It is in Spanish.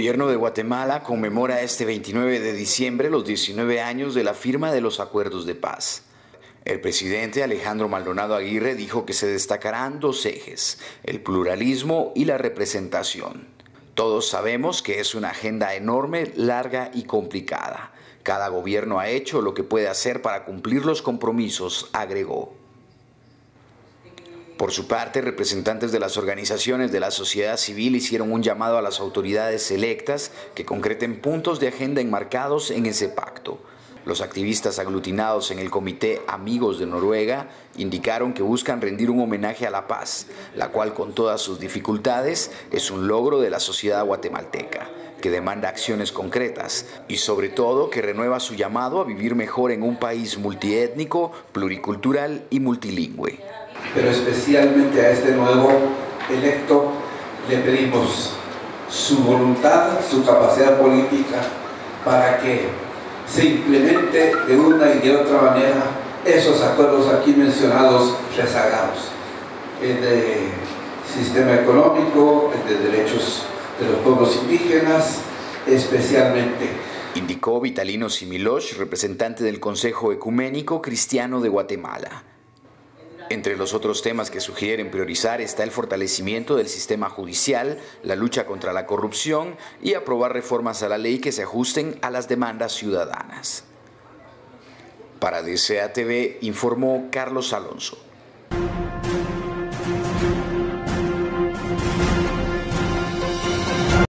gobierno de Guatemala conmemora este 29 de diciembre los 19 años de la firma de los Acuerdos de Paz. El presidente Alejandro Maldonado Aguirre dijo que se destacarán dos ejes, el pluralismo y la representación. Todos sabemos que es una agenda enorme, larga y complicada. Cada gobierno ha hecho lo que puede hacer para cumplir los compromisos, agregó. Por su parte, representantes de las organizaciones de la sociedad civil hicieron un llamado a las autoridades electas que concreten puntos de agenda enmarcados en ese pacto. Los activistas aglutinados en el Comité Amigos de Noruega indicaron que buscan rendir un homenaje a la paz, la cual con todas sus dificultades es un logro de la sociedad guatemalteca, que demanda acciones concretas y sobre todo que renueva su llamado a vivir mejor en un país multiétnico, pluricultural y multilingüe. Pero especialmente a este nuevo electo le pedimos su voluntad, su capacidad política para que se implemente de una y de otra manera esos acuerdos aquí mencionados rezagados, el de sistema económico, el de derechos de los pueblos indígenas especialmente. Indicó Vitalino Similoch, representante del Consejo Ecuménico Cristiano de Guatemala. Entre los otros temas que sugieren priorizar está el fortalecimiento del sistema judicial, la lucha contra la corrupción y aprobar reformas a la ley que se ajusten a las demandas ciudadanas. Para DCATV informó Carlos Alonso.